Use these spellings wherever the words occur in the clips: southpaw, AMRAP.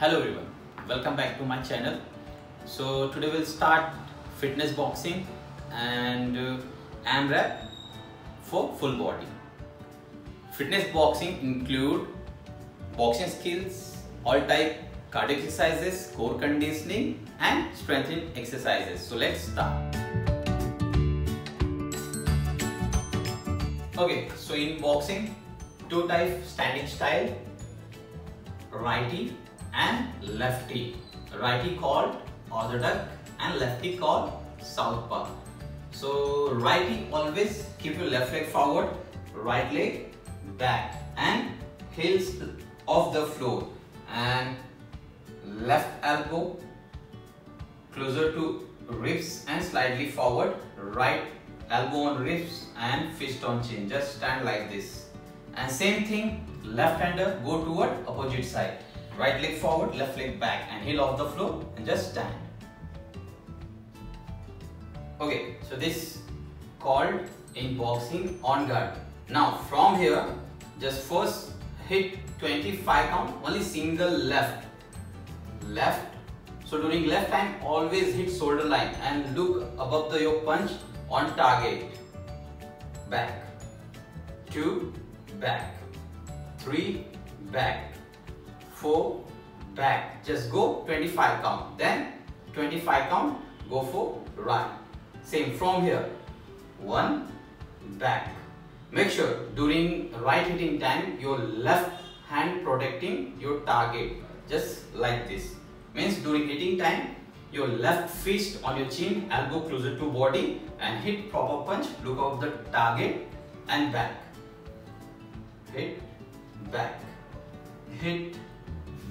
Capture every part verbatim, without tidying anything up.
Hello everyone, welcome back to my channel. So today we'll start fitness boxing and uh, AMRAP for full body. Fitness boxing include boxing skills, all type cardio exercises, core conditioning and strengthening exercises. So let's start. Okay, so in boxing, two type standing style, righty and lefty. Righty called orthoduck and lefty called southpaw. So righty always keep your left leg forward, right leg back and heels off the floor, and left elbow closer to ribs and slightly forward, right elbow on ribs and fist on chin. Just stand like this, and same thing, left hander go toward opposite side, right leg forward, left leg back and heel off the floor and just stand. Okay, so this called in boxing on guard. Now from here, just first hit twenty-five count, only single left, left. So during left hand, always hit shoulder line and look above the yoke punch on target. Back, two, back, three, back, four, back. Just go twenty-five count. Then twenty-five count, go for right. Same from here, one, back. Make sure during right hitting time, your left hand protecting your target. Just like this. Means during hitting time, your left fist on your chin, elbow closer to body and hit proper punch, look out the target and back. Hit, back, hit,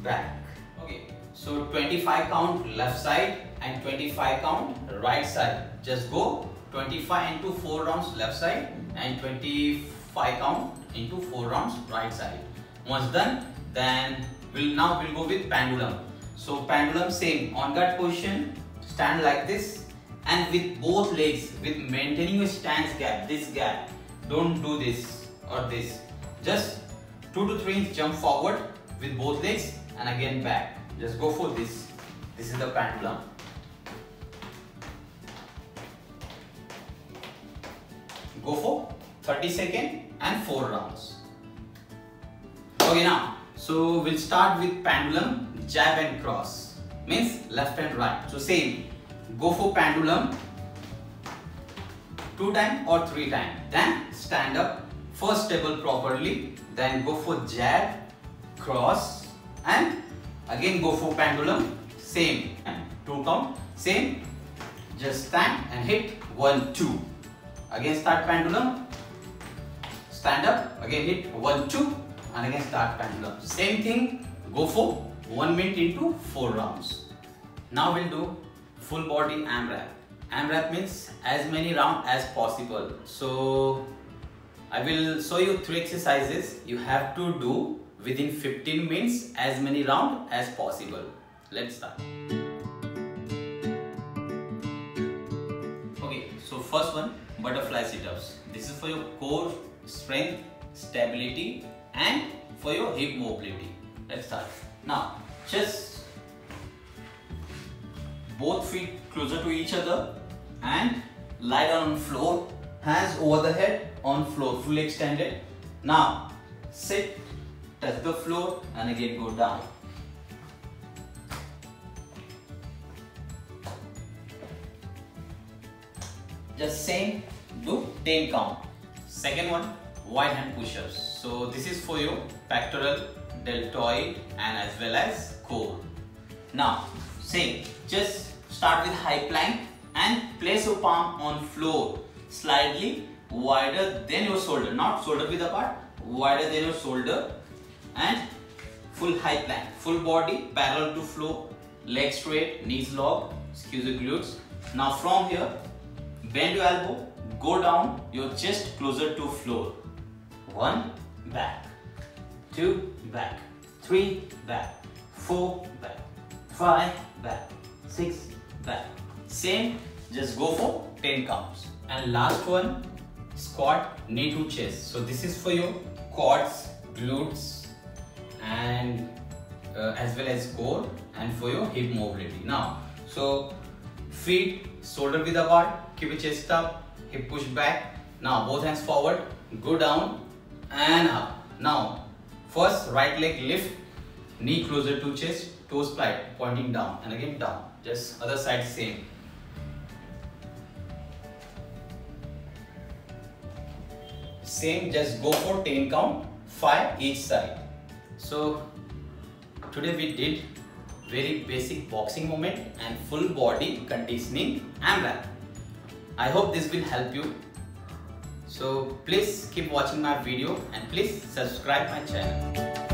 back. Okay, so twenty-five count left side and twenty-five count right side. Just go twenty-five into four rounds left side and twenty-five count into four rounds right side. Once done, then we'll now we'll go with pendulum. So pendulum same on guard position, stand like this and with both legs, with maintaining your stance gap, this gap, don't do this or this. Just two to three inch jump forward with both legs and again back. Just go for this. This is the pendulum. Go for thirty seconds and four rounds. Okay, now so we'll start with pendulum jab and cross, means left and right. So same, go for pendulum two time or three time, then stand up, first stable properly, then go for jab, cross and again go for pendulum, same and two count, same, just stand and hit one, two, again start pendulum, stand up, again hit one, two and again start pendulum, same thing, go for one minute into four rounds. Now we'll do full body AMRAP. AMRAP means as many rounds as possible. So I will show you three exercises you have to do within fifteen minutes, as many rounds as possible. Let's start. Okay, so first one, butterfly sit-ups. This is for your core strength, stability and for your hip mobility. Let's start. Now, just both feet closer to each other and lie down on floor, hands over the head on floor, fully extended. Now, sit, touch the floor and again go down. Just same, do ten count. Second one, wide hand push-ups. So this is for your pectoral, deltoid and as well as core. Now same, just start with high plank and place your palm on floor, slightly wider than your shoulder, not shoulder width apart, wider than your shoulder, and full high plank, full body parallel to floor, legs straight, knees locked, squeeze your glutes. Now from here, bend your elbow, go down, your chest closer to floor, one, back, two, back, three, back, four, back, five, back, six, back. Same, just go for ten counts. And last one, squat, knee to chest. So this is for your quads, glutes and uh, as well as core and for your hip mobility. Now, so feet shoulder width apart, keep your chest up, hip push back. Now both hands forward, go down and up. Now first right leg lift, knee closer to chest, toes plied, pointing down, and again down. Just other side same. Same, just go for ten count, five each side. So today we did very basic boxing movement and full body conditioning AMRAP. I hope this will help you. So please keep watching my video and please subscribe my channel.